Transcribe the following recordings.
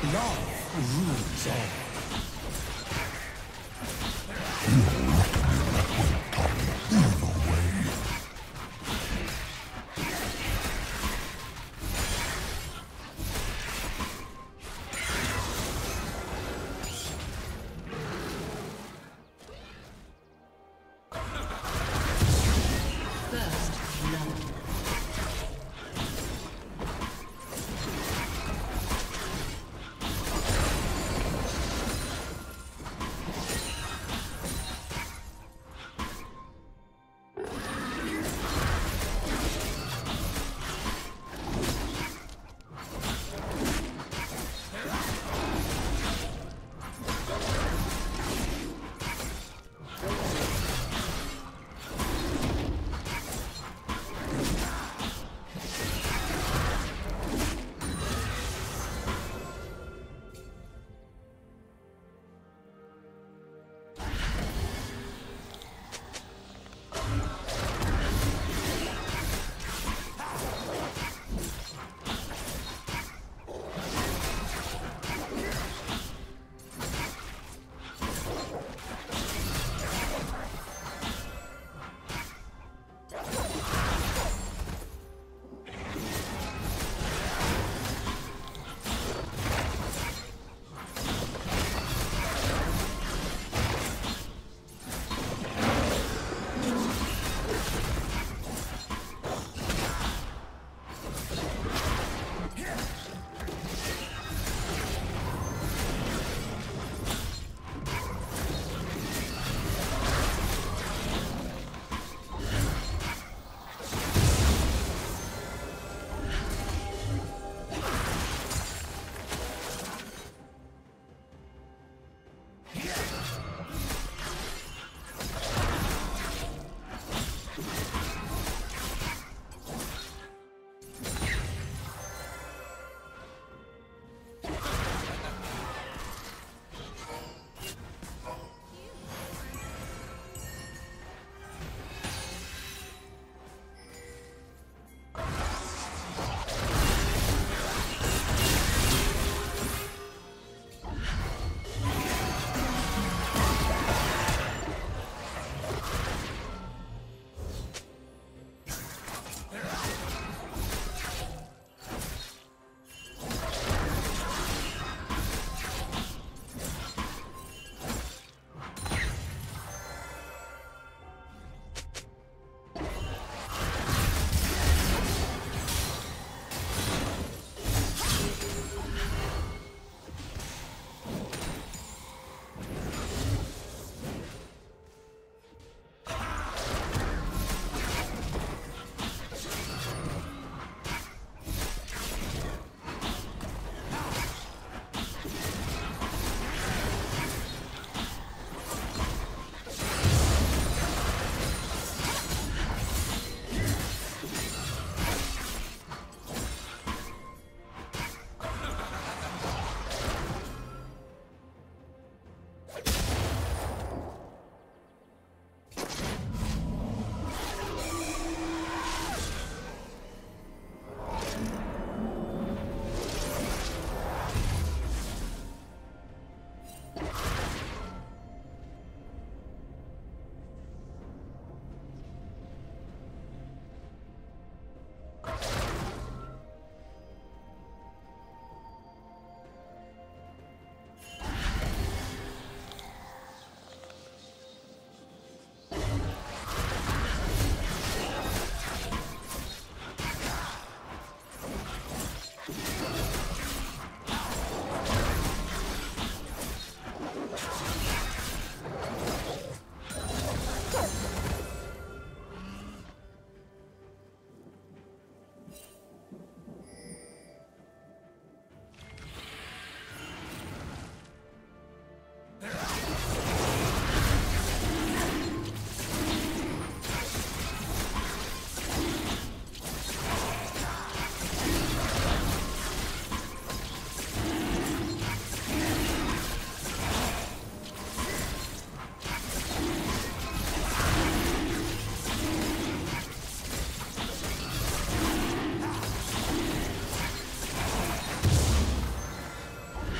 Love rules all.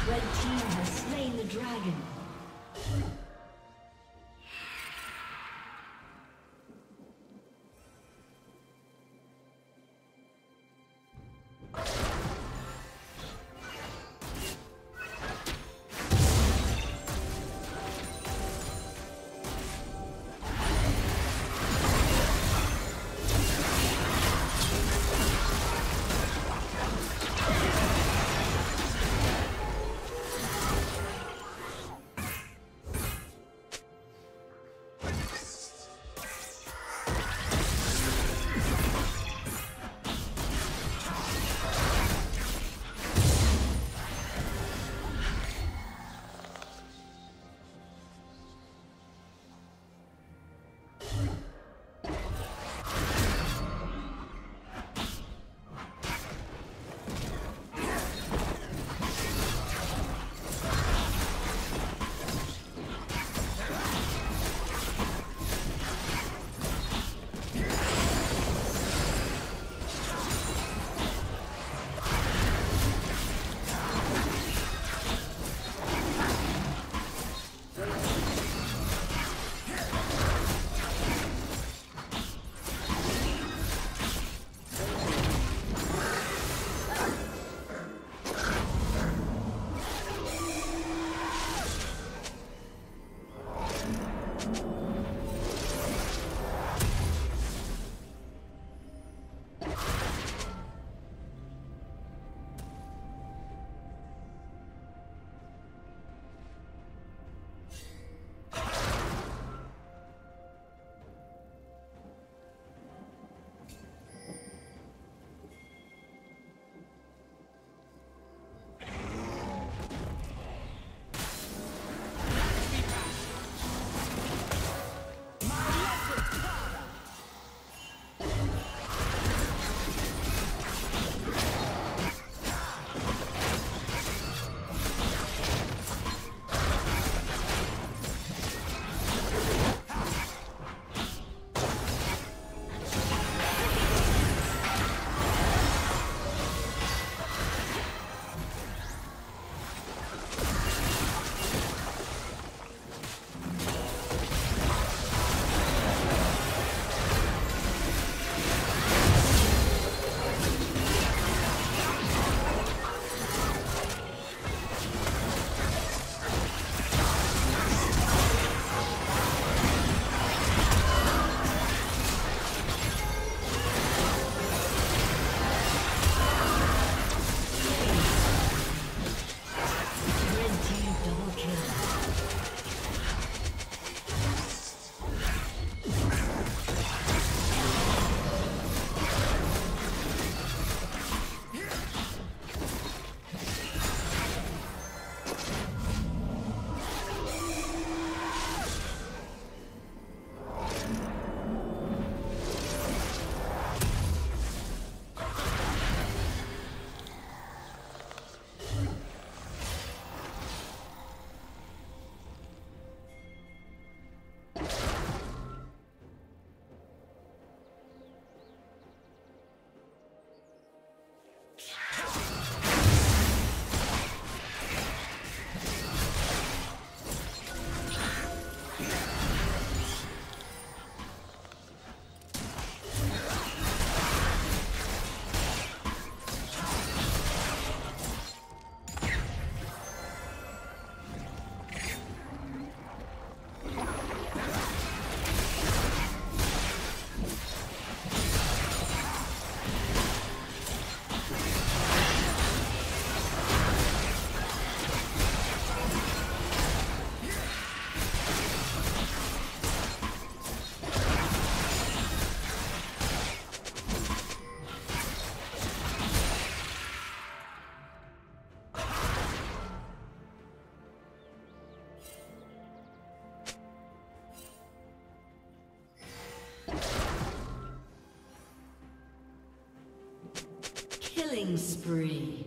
Red team has slain the dragon. Killing spree.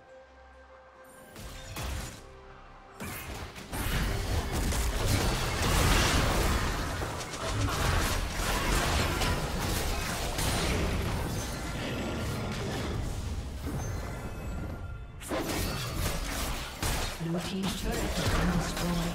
Team's turret has been destroyed.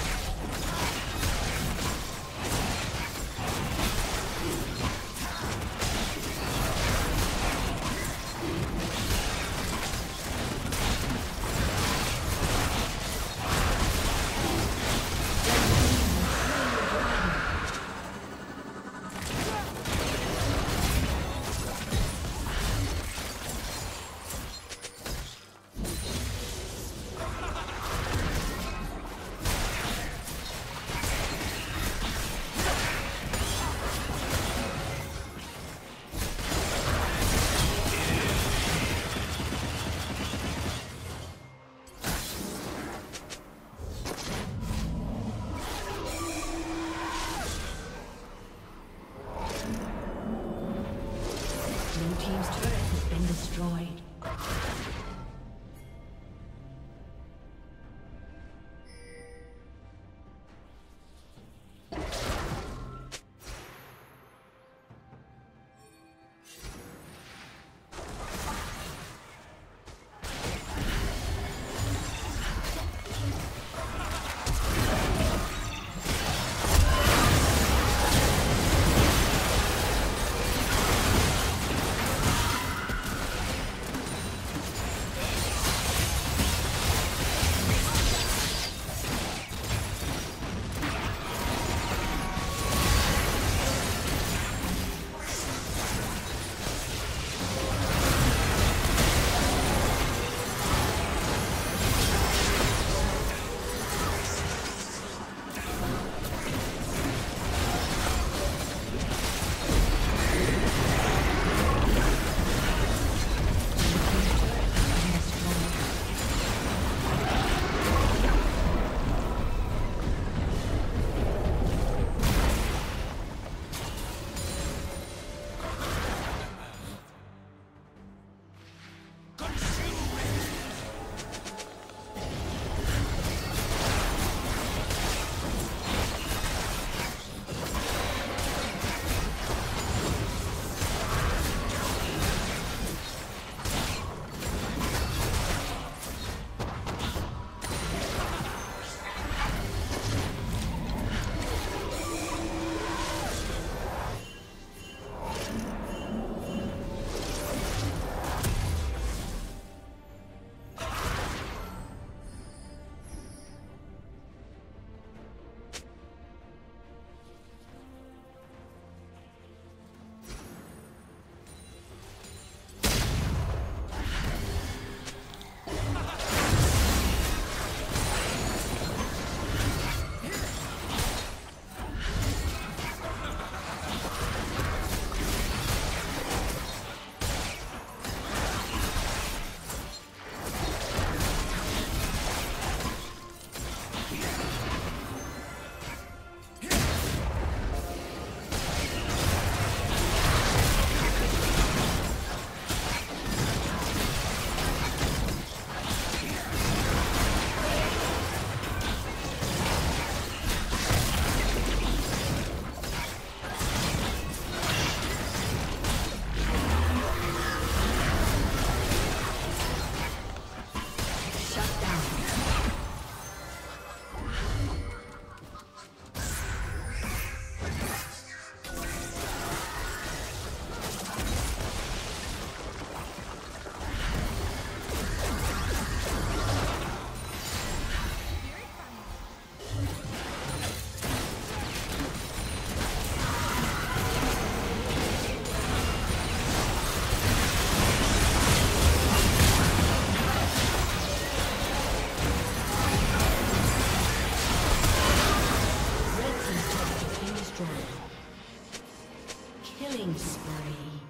Killing spree.